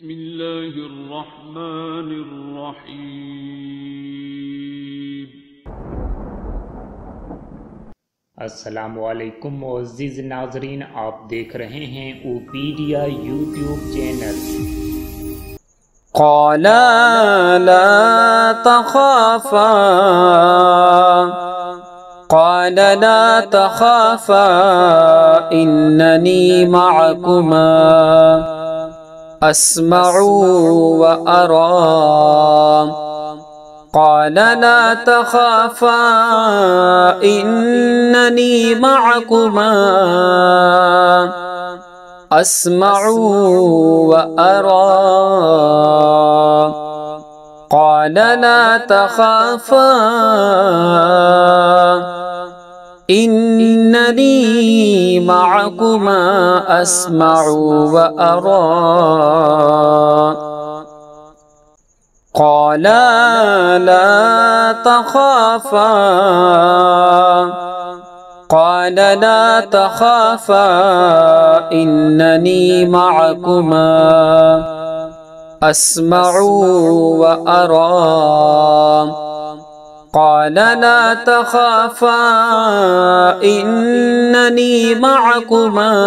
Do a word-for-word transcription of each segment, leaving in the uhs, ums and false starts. بسم الله الرحمن الرحيم. अस्सलामुअलैकुम मोअज़्ज़िज़ नाज़रीन, आप देख रहे हैं ओपीडिया यूट्यूब चैनल। क़ाला ला तख़ाफ़ा क़ाला ला तख़ाफ़ा इन्ननी मअकुमा أسمعوا وأرى قال لا تخافا إنني معكما أسمعوا وأرى قال لا تخافا إنني معكما أسمع وأرى قالا لا تخافا قالا لا تخافا إنني معكما أسمع وأرى قال لا تخافا إنني معكما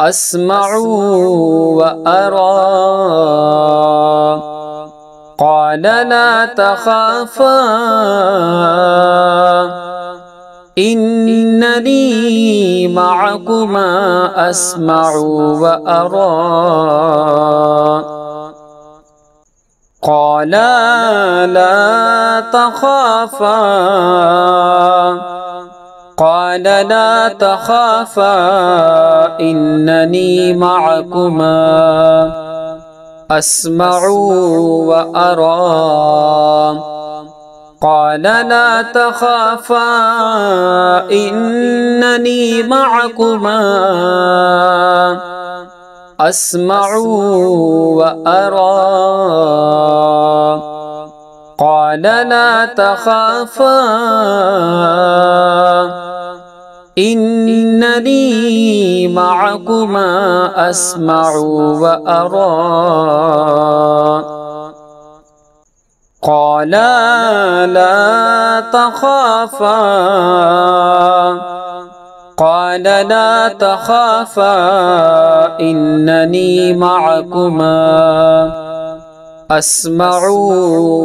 أسمع وأرى قال لا تخافا إنني معكما أسمع وأرى قالا لا تخافا قالا لا تخافا إنني معكما أسمع وأرى قالا لا تخافا إنني معكما أسمع وأرى قال لا تخافا إنني معكما أسمع وأرى قالا لا تخافا قال لا تخافا إنني معكما أسمع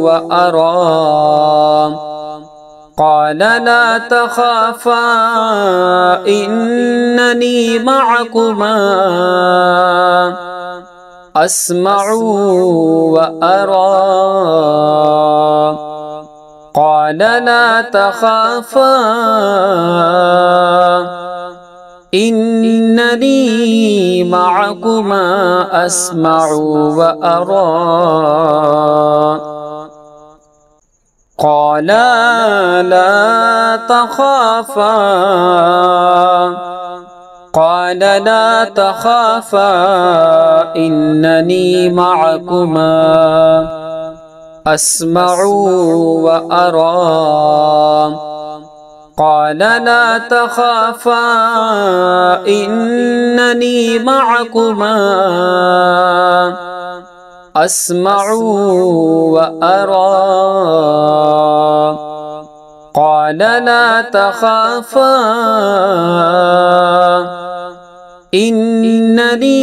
وأرى قال لا تخافا إنني معكما أسمع وأرى قال لا تخافا إنني معكما أسمع وأرى قالا لا تخافا قالا لا تخافا إنني معكما أسمع وأرى قال لا تخافا إنني معكما أسمع وأرى قال لا تخافا إنني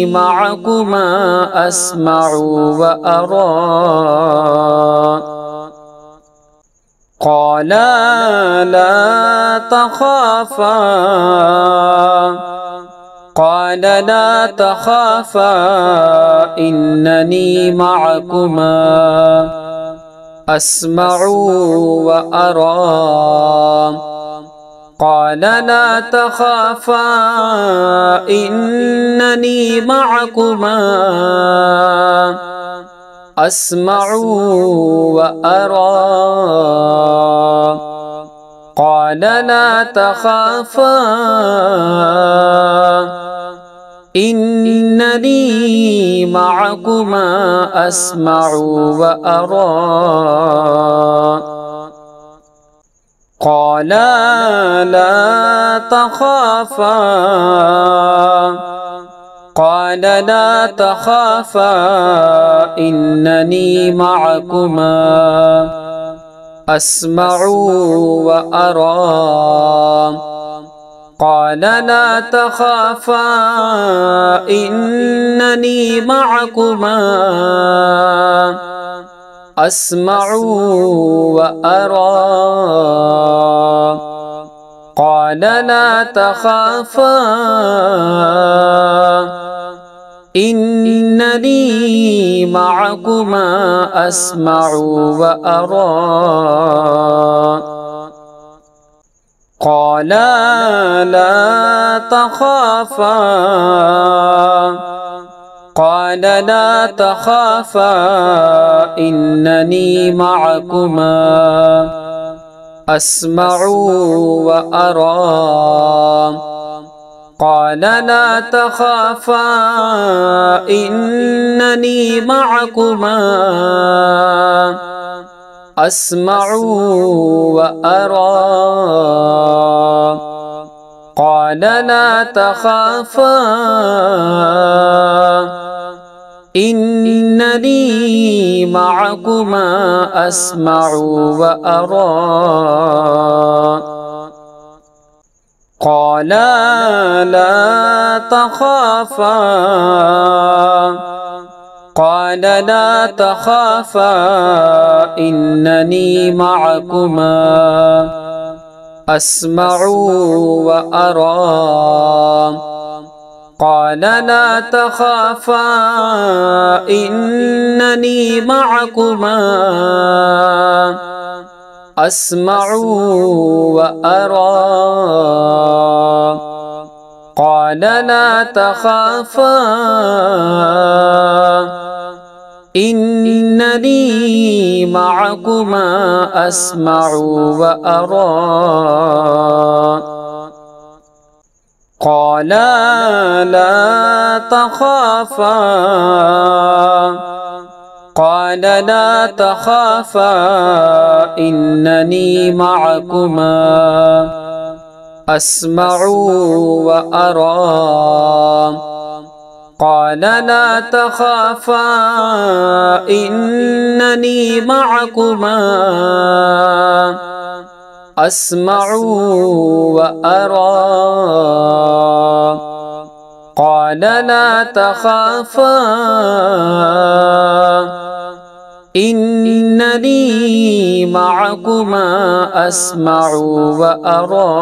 معكما أسمع وأرى قالا لا تخافا قالا لا تخافا إنني معكما أسمع وأرى قالا لا تخافا إنني معكما أسمع وأرى قال لا تخافا إنني معكما أسمع وأرى قالا لا تخافا قال لا تخافا إنني معكما أسمع وأرى قال لا تخافا إنني معكما أسمع وأرى قال لا تخافا إنني معكما أسمع وأرى قال لا تخافا قال لا تخافا إنني معكما أسمع وأرى قال لا تخافا إنني معكما أسمع وأرى قال لا تخافا إنني معكما أسمع وأرى قال لا تخافا قال لا تخافا إنني معكما أسمع وأرى قال لا تخافا إنني معكما أسمع وأرى قال لا تخافا إنني معكما أسمع وأرى قال لا تخافا قال لا تخافا إنني معكما أسمع وأرى قال لا تخافا إنني معكما أسمع وأرى قال لا تخافا إنني معكما أسمع وأرى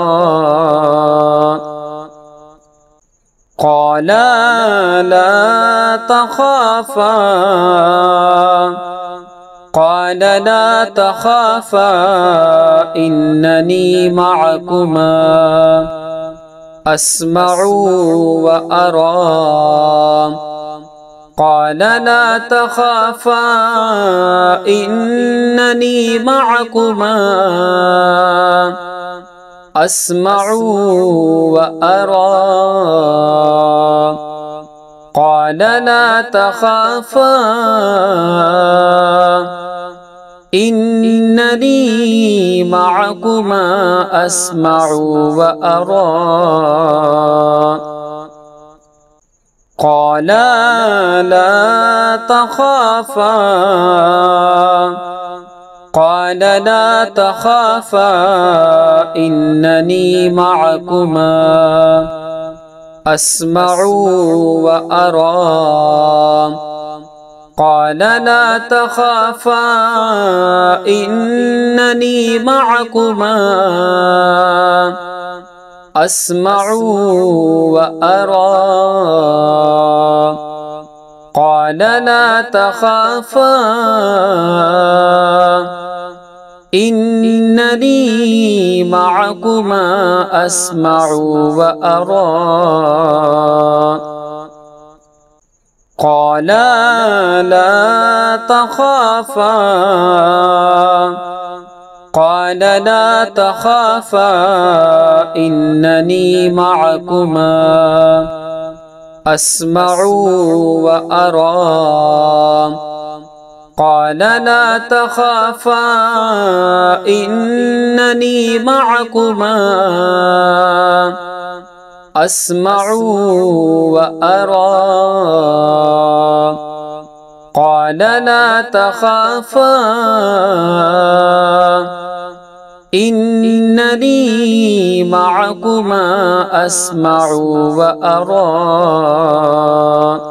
قال لا تخافا قال لا تخافا إنني معكما أسمع وأرى قال لا تخافا إنني معكما أسمع وأرى قال لا تخافا إنني معكما أسمع وأرى قال لا تخافا قال لا تخافا إنني معكما أسمع وأرى قال لا تخافا إنني معكما أسمع وأرى قال لا تخافا إنني معكما أسمع وأرى قال لا تخافا قال لا تخافا إنني معكما أسمع وأرى قال لا تخافا إنني معكما أسمع وأرى قال لا تخافا إنني معكما أسمع وأرى